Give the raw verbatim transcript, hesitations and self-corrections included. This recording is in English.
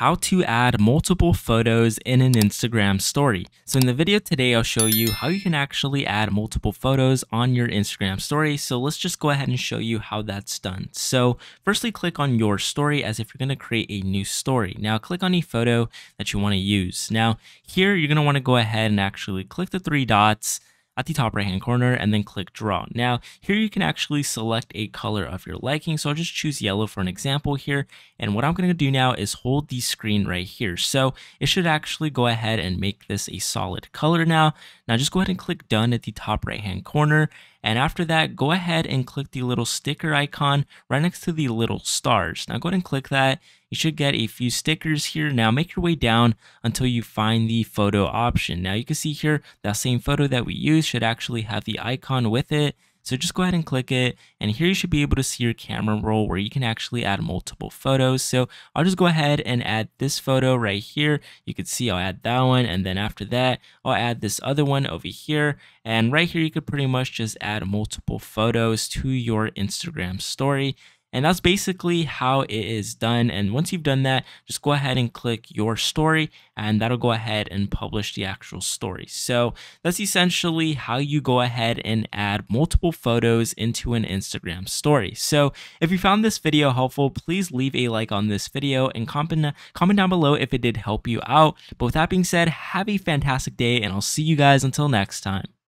how to add multiple photos in an Instagram story. So in the video today, I'll show you how you can actually add multiple photos on your Instagram story. So let's just go ahead and show you how that's done. So firstly, click on your story as if you're going to create a new story. Now click on a photo that you want to use. Now here, you're going to want to go ahead and actually click the three dots at the top right hand corner and then click draw. Now here you can actually select a color of your liking. So I'll just choose yellow for an example here. And what I'm going to do now is hold the screen right here. So it should actually go ahead and make this a solid color now. Now just go ahead and click done at the top right hand corner. And after that, go ahead and click the little sticker icon right next to the little stars. Now go ahead and click that. You should get a few stickers here. Now make your way down until you find the photo option. Now you can see here that same photo that we use should actually have the icon with it. So just go ahead and click it. And here you should be able to see your camera roll where you can actually add multiple photos. So I'll just go ahead and add this photo right here. You can see I'll add that one. And then after that, I'll add this other one over here. And right here, you could pretty much just add multiple photos to your Instagram story. And that's basically how it is done. And once you've done that, just go ahead and click your story, and that'll go ahead and publish the actual story. So that's essentially how you go ahead and add multiple photos into an Instagram story. So if you found this video helpful, please leave a like on this video and comment, comment down below if it did help you out. But with that being said, have a fantastic day, and I'll see you guys until next time.